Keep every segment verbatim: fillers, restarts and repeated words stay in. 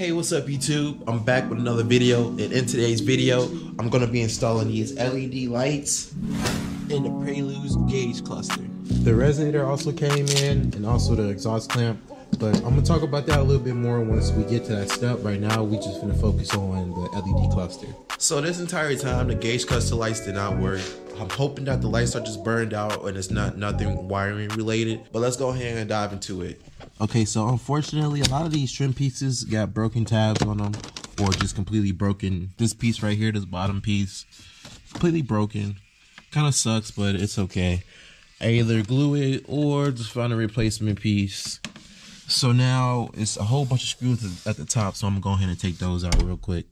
Hey, what's up YouTube? I'm back with another video, and in today's video I'm going to be installing these L E D lights in the Prelude's gauge cluster. The resonator also came in, and also the exhaust clamp, but I'm going to talk about that a little bit more once we get to that step. Right now we just going to focus on the L E D cluster. So this entire time the gauge cluster lights did not work. I'm hoping that the lights are just burned out and it's not nothing wiring related, but let's go ahead and dive into it. Okay, so unfortunately, a lot of these trim pieces got broken tabs on them or just completely broken. This piece right here, this bottom piece, completely broken. Kind of sucks, but it's okay. I either glue it or just find a replacement piece. So now it's a whole bunch of screws at the top, so I'm going to go ahead and take those out real quick.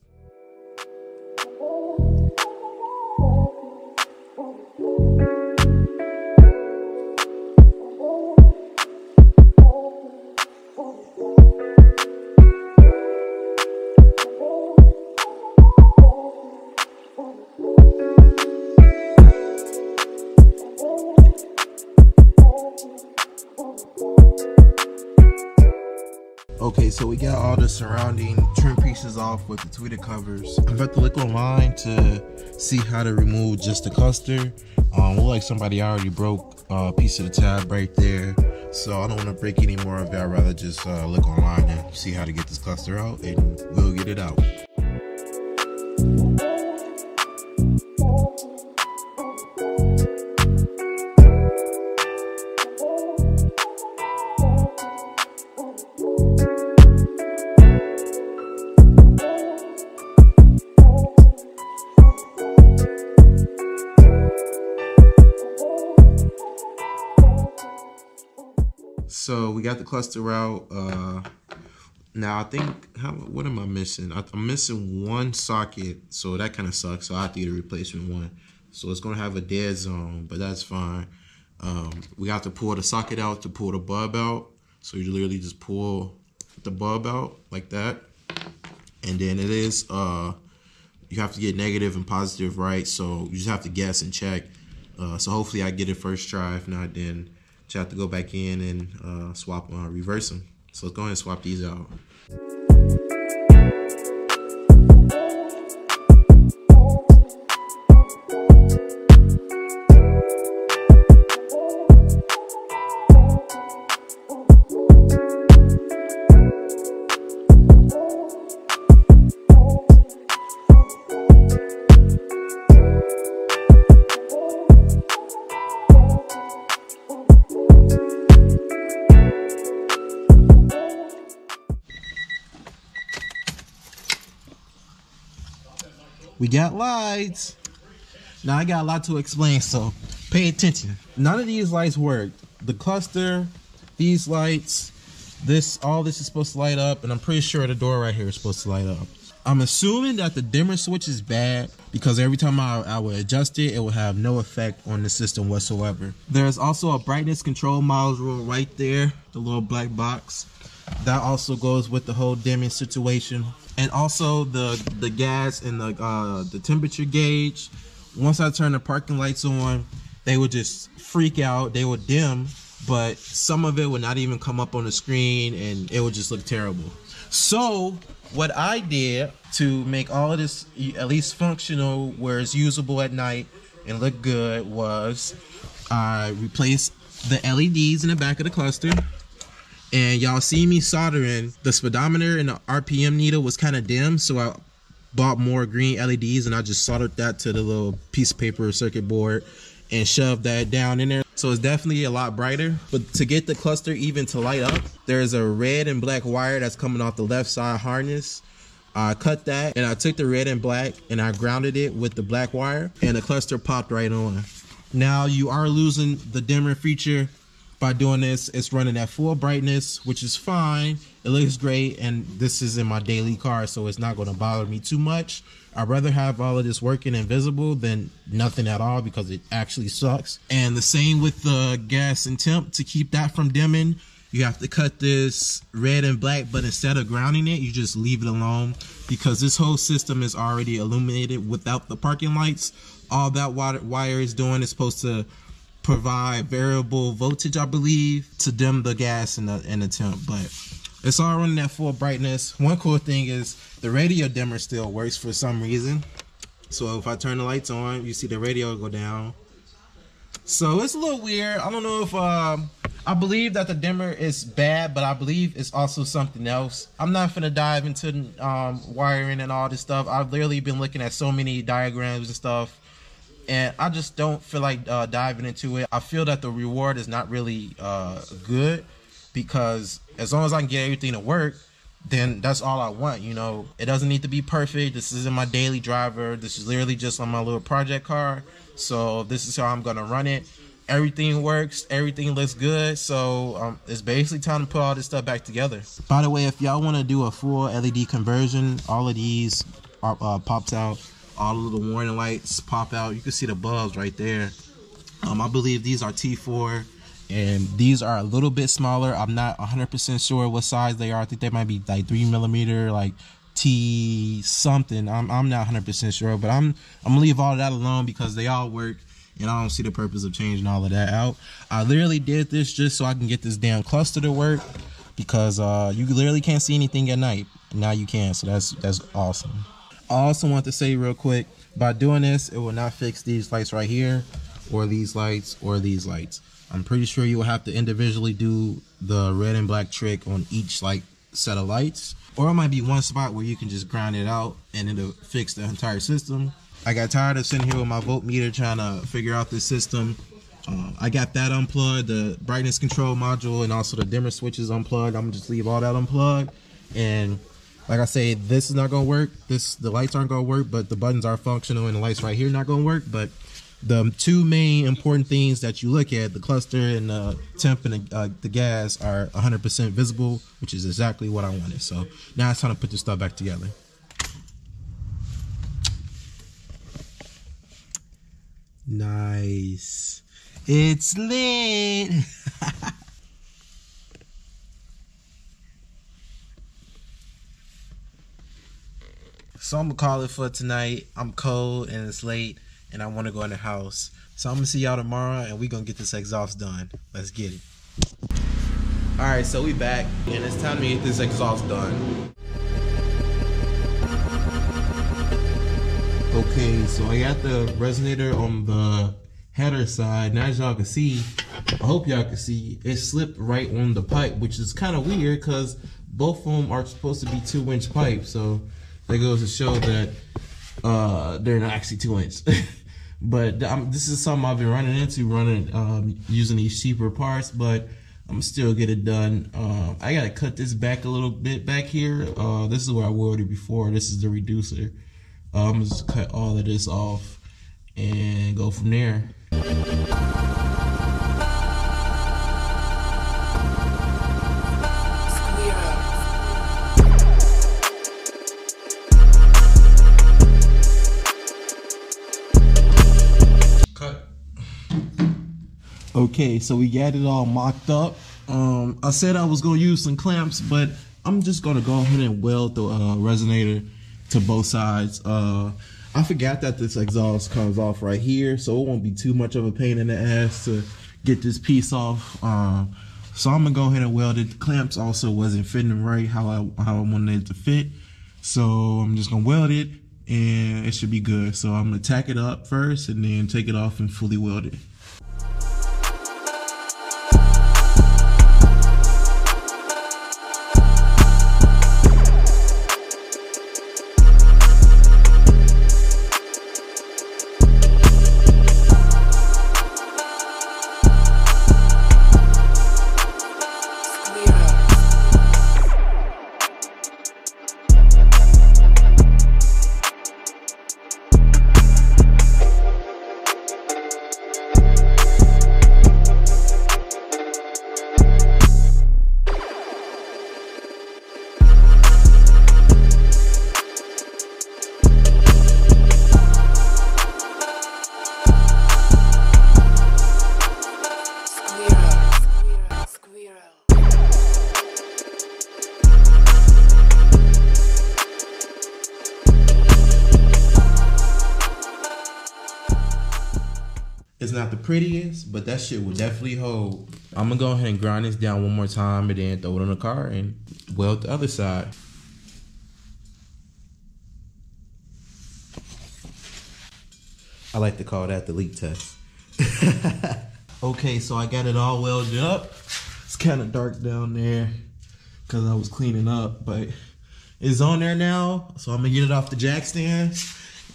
Okay, so we got all the surrounding trim pieces off with the tweeter covers. I'm about to look online to see how to remove just the cluster. Um, look like somebody already broke a piece of the tab right there, so I don't want to break any more of it. I'd rather just uh, look online and see how to get this cluster out, and we'll get it out. So we got the cluster out. Uh, now I think, how, what am I missing? I, I'm missing one socket, so that kind of sucks. So I have to get a replacement one. So it's gonna have a dead zone, but that's fine. Um, we have to pull the socket out to pull the bulb out. So you literally just pull the bulb out like that, and then it is. Uh, you have to get negative and positive right, so you just have to guess and check. Uh, so hopefully I get it first try. If not, then I have to go back in and uh, swap, uh, reverse them. So let's go ahead and swap these out. We got lights. Now I got a lot to explain, so pay attention. None of these lights worked. The cluster, these lights, this, all this is supposed to light up, and I'm pretty sure the door right here is supposed to light up. I'm assuming that the dimmer switch is bad, because every time I, I would adjust it, it would have no effect on the system whatsoever. There's also a brightness control module right there, the little black box. That also goes with the whole dimming situation. And also the, the gas and the, uh, the temperature gauge. Once I turn the parking lights on, they would just freak out. They would dim, but some of it would not even come up on the screen, and it would just look terrible. So what I did to make all of this at least functional where it's usable at night and look good was I replaced the L E Ds in the back of the cluster. And y'all see me soldering, the speedometer and the R P M needle was kind of dim, so I bought more green L E Ds, and I just soldered that to the little piece of paper circuit board and shoved that down in there. So it's definitely a lot brighter. But to get the cluster even to light up, there's a red and black wire that's coming off the left side harness. I cut that, and I took the red and black and I grounded it with the black wire, and the cluster popped right on. Now you are losing the dimmer feature. By doing this, it's running at full brightness, which is fine. It looks great, and this is in my daily car, so it's not going to bother me too much. I'd rather have all of this working and visible than nothing at all, because it actually sucks. And the same with the gas and temp. To keep that from dimming, you have to cut this red and black, but instead of grounding it, you just leave it alone, because this whole system is already illuminated without the parking lights. All that wire is doing is supposed to provide variable voltage, I believe, to dim the gas and the, and the temp. But It's all running at full brightness. One cool thing is the radio dimmer still works for some reason. So if I turn the lights on, you see the radio go down. So it's a little weird. I don't know if, um, I believe that the dimmer is bad, but I believe it's also something else. I'm not finna dive into um, wiring and all this stuff. I've literally been looking at so many diagrams and stuff, and I just don't feel like uh, diving into it. I feel that the reward is not really uh, good, because as long as I can get everything to work, then that's all I want. You know, it doesn't need to be perfect. This isn't my daily driver. This is literally just on my little project car. So this is how I'm gonna run it. Everything works, everything looks good. So um, it's basically time to put all this stuff back together. By the way, if y'all wanna do a full L E D conversion, all of these are, uh, pops out. All the little warning lights pop out. You can see the bulbs right there. Um, I believe these are T four. And these are a little bit smaller. I'm not one hundred percent sure what size they are. I think they might be like three millimeter, like T something. I'm I'm not one hundred percent sure, but I'm I'm gonna leave all of that alone because they all work, and I don't see the purpose of changing all of that out. I literally did this just so I can get this damn cluster to work, because uh, you literally can't see anything at night. Now you can, so that's that's awesome. I also want to say real quick, by doing this, it will not fix these lights right here, or these lights, or these lights. I'm pretty sure you will have to individually do the red and black trick on each like set of lights, or it might be one spot where you can just grind it out and it'll fix the entire system. I got tired of sitting here with my voltmeter trying to figure out this system. Um, I got that unplugged, the brightness control module, and also the dimmer switch is unplugged. I'm gonna just leave all that unplugged, and like I say, this is not gonna work. This the lights aren't gonna work, but the buttons are functional, and the lights right here not gonna work, but. The two main important things that you look at, the cluster and the temp and the, uh, the gas, are one hundred percent visible, which is exactly what I wanted. So now it's time to put this stuff back together. Nice. It's lit. So I'm gonna call it for tonight. I'm cold and it's late, and I want to go in the house. So I'm gonna see y'all tomorrow, and we're gonna get this exhaust done. Let's get it. All right, so we back, and it's time to get this exhaust done. Okay, so I got the resonator on the header side, and as y'all can see, I hope y'all can see, it slipped right on the pipe, which is kind of weird, because both of them are supposed to be two inch pipes. So that goes to show that uh they're not actually two inch but I'm, this is something I've been running into running um using these cheaper parts, but I'm still get it done. uh I gotta cut this back a little bit back here. Uh this is where I welded before. This is the reducer. uh, I'm just cut all of this off and go from there. Okay, so we got it all mocked up. Um, I said I was gonna use some clamps, but I'm just gonna go ahead and weld the uh, resonator to both sides. Uh, I forgot that this exhaust comes off right here, so it won't be too much of a pain in the ass to get this piece off. Um, so I'm gonna go ahead and weld it. The clamps also wasn't fitting right how I, how I wanted it to fit. So I'm just gonna weld it, and it should be good. So I'm gonna tack it up first and then take it off and fully weld it. Not the prettiest, but that shit will definitely hold. I'm gonna go ahead and grind this down one more time and then throw it on the car and weld the other side. I like to call that the leak test. Okay, so I got it all welded up. It's kind of dark down there because I was cleaning up, but it's on there now. So I'm gonna get it off the jack stand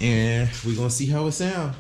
and we're gonna see how it sounds.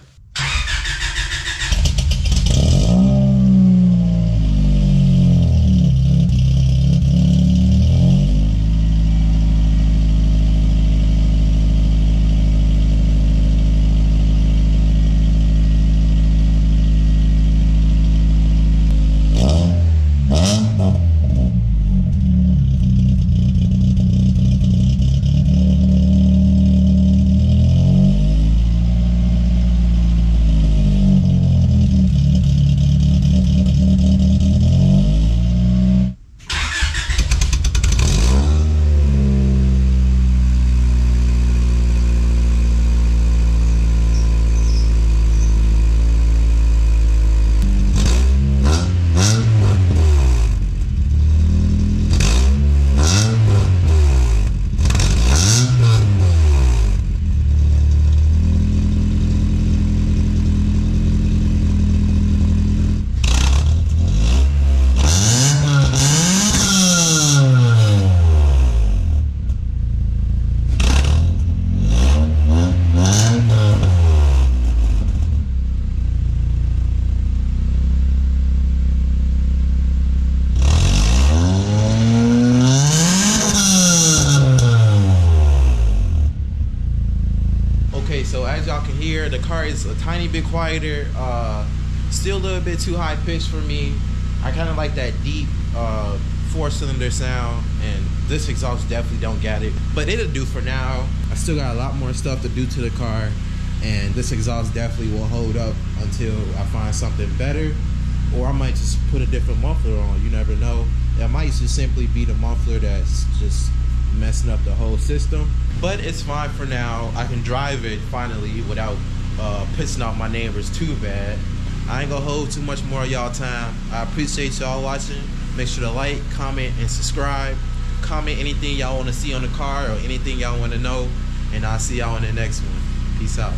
So as y'all can hear, the car is a tiny bit quieter, uh, still a little bit too high pitched for me. I kind of like that deep uh, four cylinder sound, and this exhaust definitely don't get it, but it'll do for now. I still got a lot more stuff to do to the car, and this exhaust definitely will hold up until I find something better, or I might just put a different muffler on. You never know. That might just simply be the muffler that's just messing up the whole system, but it's fine for now. I can drive it finally without uh, pissing off my neighbors too bad. I ain't gonna hold too much more of y'all time. I appreciate y'all watching. Make sure to like, comment, and subscribe. Comment anything y'all want to see on the car or anything y'all want to know, and I'll see y'all in the next one. Peace out.